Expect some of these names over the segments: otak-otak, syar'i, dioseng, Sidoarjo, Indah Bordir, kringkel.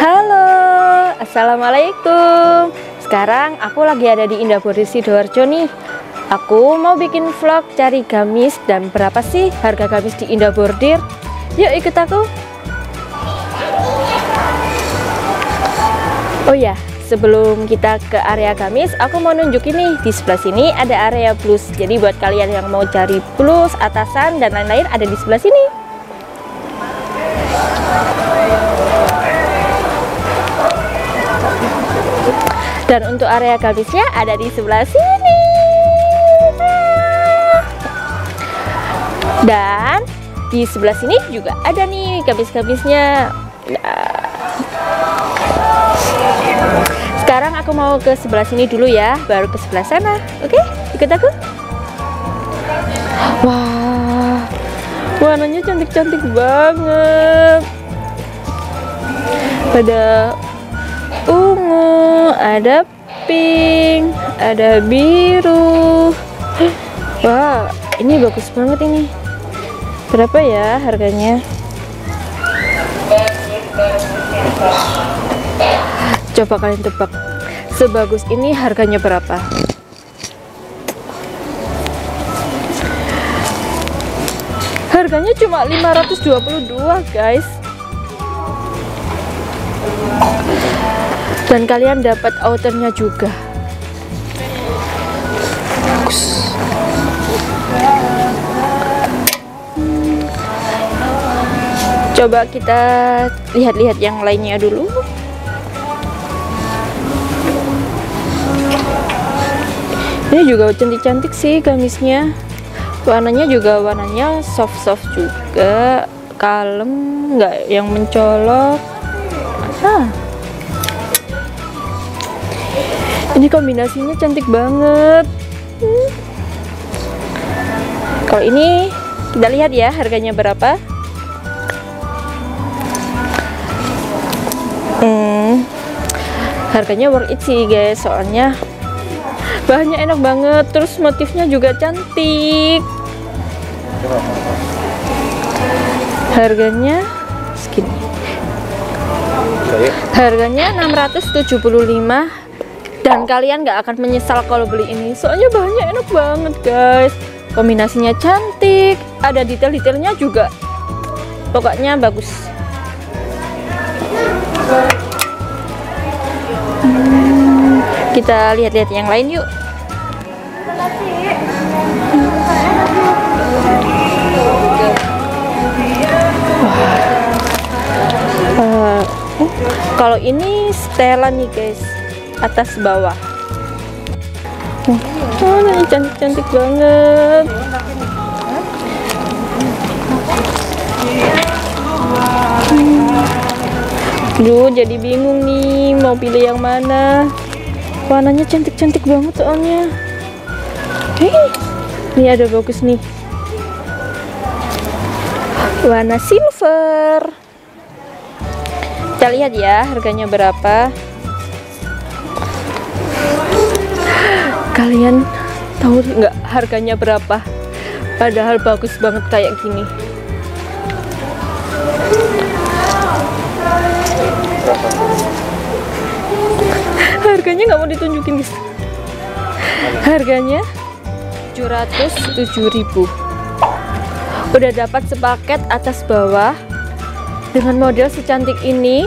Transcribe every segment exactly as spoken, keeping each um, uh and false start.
Halo, assalamualaikum. Sekarang aku lagi ada di Indah Bordir Sidoarjo nih. Aku mau bikin vlog cari gamis dan berapa sih harga gamis di Indah Bordir. Yuk ikut aku. Oh ya, sebelum kita ke area gamis, aku mau nunjukin nih, di sebelah sini ada area blus. Jadi buat kalian yang mau cari blus, atasan, dan lain-lain ada di sebelah sini. Dan untuk area gamisnya ada di sebelah sini. Dan di sebelah sini juga ada nih gamis-gamisnya. Nah, sekarang aku mau ke sebelah sini dulu ya, baru ke sebelah sana. Oke, ikut aku. Wah, warnanya cantik-cantik banget. Ada ungu, ada pink, ada biru. Wah, ini bagus banget ini. Berapa ya harganya? Coba kalian tebak, sebagus ini harganya berapa? Harganya cuma lima ratus dua puluh dua, guys. Dan kalian dapat outernya juga. Bagus. Coba kita lihat-lihat yang lainnya dulu. Ini juga cantik-cantik sih gamisnya. Warnanya juga warnanya soft-soft juga, kalem, nggak yang mencolok. Ah, ini kombinasinya cantik banget. Hmm. Kalau ini kita lihat ya harganya berapa. Hmm, harganya worth it sih guys, soalnya bahannya enak banget, terus motifnya juga cantik. Harganya segini. Harganya enam ratus tujuh puluh lima, dan kalian nggak akan menyesal kalau beli ini, soalnya bahannya enak banget guys. Kombinasinya cantik, ada detail-detailnya juga. Pokoknya bagus. Hmm, kita lihat-lihat yang lain yuk. Uh, uh, kalau ini setelan nih guys, atas bawah. Uh, oh, ini cantik-cantik banget. Duh, jadi bingung nih mau pilih yang mana. Warnanya cantik-cantik banget soalnya. Hei, ini ada bagus nih, warna silver. Kita lihat ya harganya berapa. Kalian tahu nggak harganya berapa? Padahal bagus banget kayak gini. Harganya nggak mau ditunjukin guys. Harganya tujuh ratus tujuh ribu. Udah dapat sepaket atas bawah dengan model secantik ini,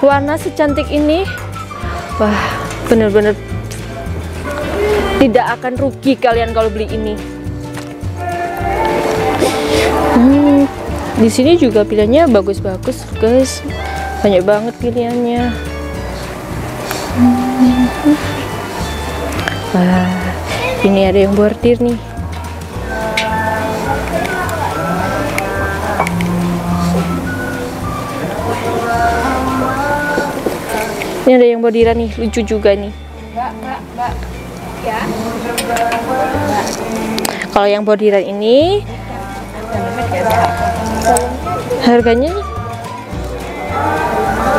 warna secantik ini. Wah, bener-bener tidak akan rugi kalian kalau beli ini. Hmm, di sini juga pilihannya bagus-bagus guys, banyak banget pilihannya. Hmm. Wah, ini ada yang bordir nih. Ini ada yang bordiran nih, lucu juga nih. Kalau yang bordiran ini harganya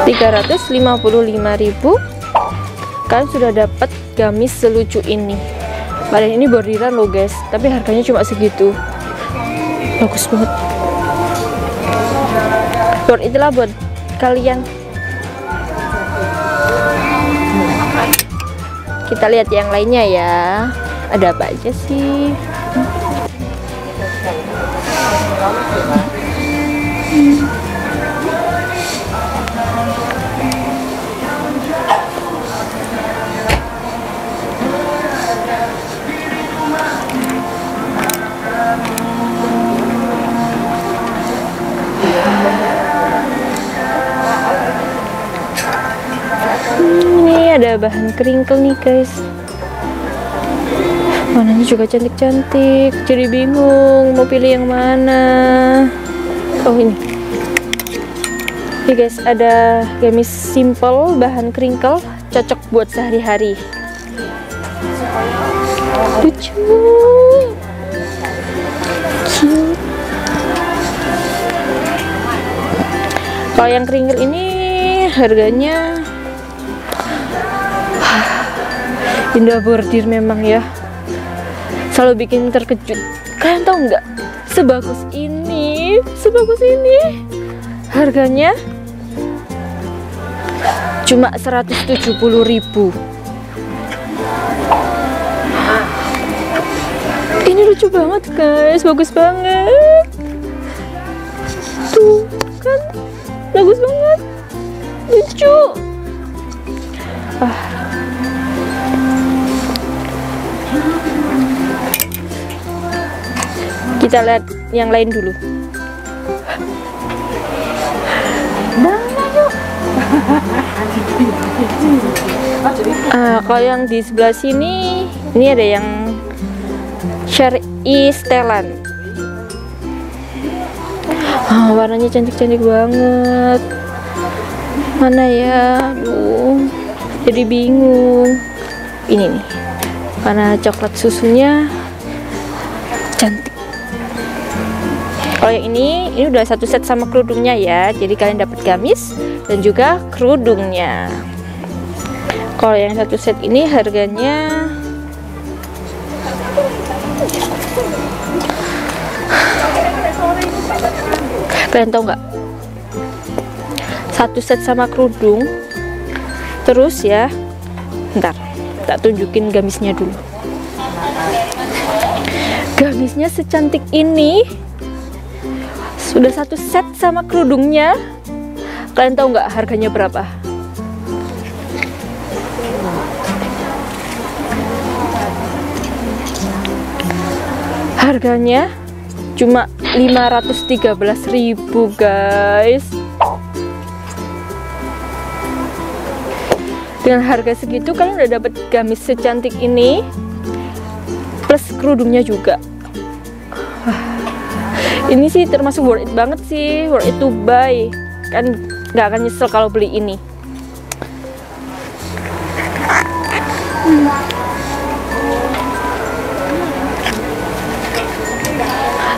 tiga ratus lima puluh lima ribu. Kalian sudah dapat gamis selucu ini. Padahal ini bordiran loh guys, tapi harganya cuma segitu. Bagus banget. Buat itulah buat kalian Kita lihat yang lainnya ya, ada apa aja sih. Ada bahan kringkel nih guys, warnanya juga cantik-cantik, jadi bingung mau pilih yang mana. Oh ini ini guys, ada gamis simple bahan kringkel, cocok buat sehari-hari, lucu cute. Kalau yang kringkel ini harganya Indah Bordir memang ya, selalu bikin terkejut. Kalian tahu nggak, sebagus ini, sebagus ini, harganya cuma seratus tujuh puluh ribu. Ini lucu banget guys, bagus banget. Tuh kan, bagus banget, lucu. Ah. Kita lihat yang lain dulu. Ah, kalau yang di sebelah sini, ini ada yang syar'i setelan. Oh, warnanya cantik-cantik banget. Mana ya? Aduh, jadi bingung. Ini nih, warna coklat susunya cantik. Kalau yang ini, ini udah satu set sama kerudungnya ya, jadi kalian dapat gamis dan juga kerudungnya. Kalau yang satu set ini harganya kalian tahu nggak? Satu set sama kerudung, terus ya, ntar tak tunjukin gamisnya dulu. Gamisnya secantik ini. Sudah satu set sama kerudungnya. Kalian tahu nggak harganya berapa? Harganya cuma lima ratus tiga belas ribu guys. Dengan harga segitu kalian udah dapat gamis secantik ini plus kerudungnya juga. Ini sih termasuk worth it banget sih, worth it to buy. Kan nggak akan nyesel kalau beli ini. Hmm.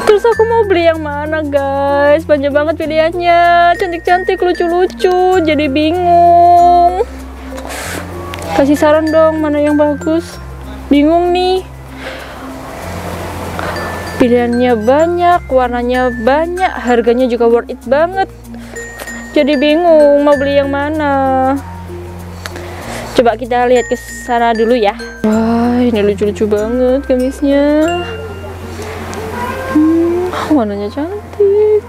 Terus aku mau beli yang mana guys? Banyak banget pilihannya, cantik-cantik, lucu-lucu, jadi bingung. Kasih saran dong, mana yang bagus? Bingung nih. Pilihannya banyak, warnanya banyak, harganya juga worth it banget. Jadi bingung mau beli yang mana. Coba kita lihat ke sana dulu ya. Wah, ini lucu-lucu banget gamisnya. Hmm, warnanya cantik.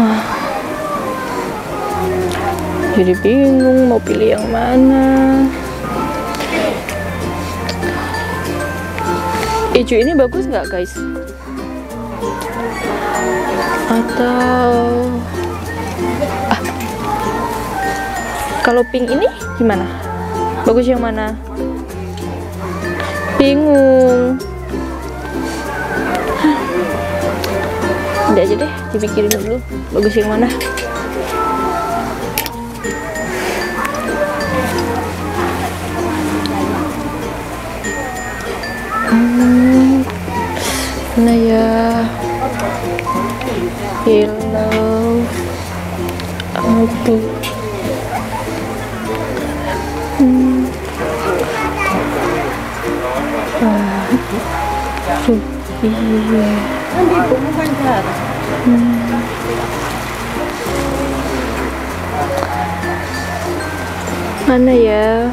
Wah. Jadi bingung mau pilih yang mana. Ijo ini bagus nggak guys? Atau ah. Kalau pink ini gimana? Bagus yang mana? Bingung. Udah aja deh, dipikirin dulu. Bagus yang mana? Nah ya, pillow, aduh, hmm. ah. Rupi, Hmm. Mana ya?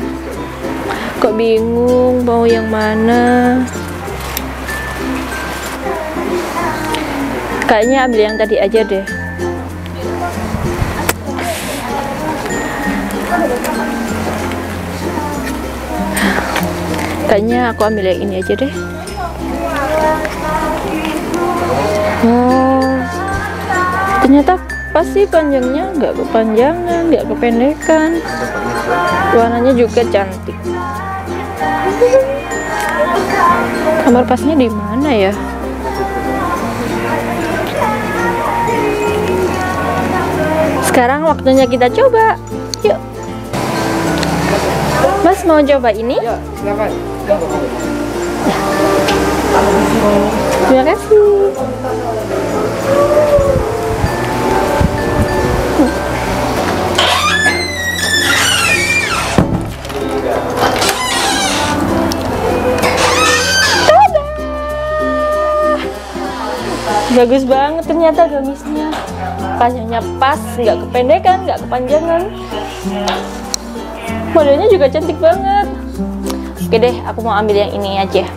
Kok bingung mau yang mana? Kayaknya ambil yang tadi aja deh. Kayaknya aku ambil yang ini aja deh. Oh, ternyata pas sih panjangnya, nggak kepanjangan, nggak kependekan. Warnanya juga cantik. Kamar pasnya di mana ya? Sekarang waktunya kita coba. Yuk. Mas mau coba ini? Ya, silakan. Terima kasih. Tada! Bagus banget ternyata gamisnya. Panjangnya pas, nggak kependekan, nggak kepanjangan. Modelnya juga cantik banget. Oke deh, aku mau ambil yang ini aja.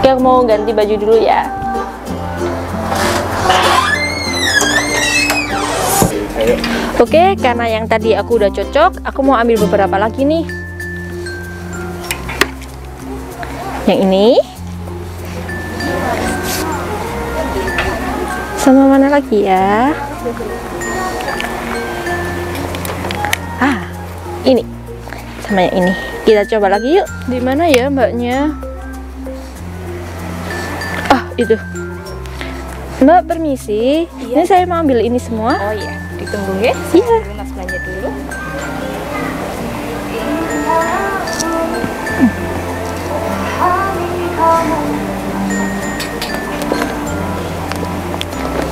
Oke, aku mau ganti baju dulu ya. Oke, karena yang tadi aku udah cocok, aku mau ambil beberapa lagi nih. Yang ini sama mana lagi ya? Ah, ini sama yang ini. Kita coba lagi yuk. Di mana ya mbaknya? Ah, itu. Mbak permisi. Iya. Ini saya mau ambil ini semua. Oh iya, ditunggu ya. Iya. Mas belanja dulu.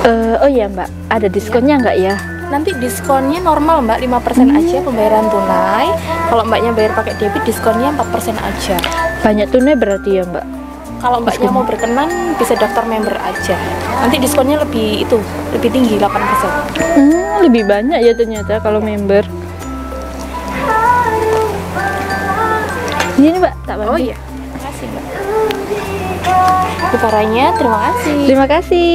Uh, oh iya mbak, ada diskonnya nggak ya? Nanti diskonnya normal mbak, lima persen hmm. aja pembayaran tunai. Kalau mbaknya bayar pakai debit, diskonnya empat persen aja. Banyak tunai berarti ya mbak? Kalau mbaknya Diskon. mau berkenan, bisa daftar member aja. Nanti diskonnya lebih itu, lebih tinggi, delapan persen. hmm, Lebih banyak ya ternyata kalau member. Ini mbak, tak bantu? Oh iya, terima kasih mbak. Utaranya, terima kasih. Terima kasih.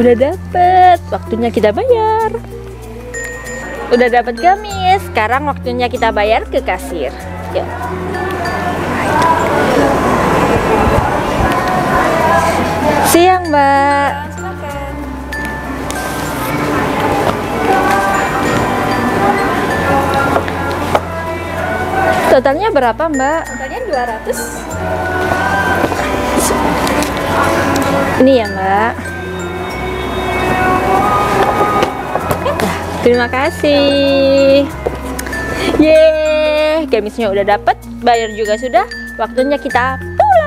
Udah dapet, waktunya kita bayar. Udah dapet gamis, sekarang waktunya kita bayar ke kasir. Yuk. Siang mbak. Totalnya berapa mbak? Totalnya dua ratus. Ini ya mbak. Terima kasih. Yeay, gamisnya udah dapet, bayar juga sudah. Waktunya kita pulang.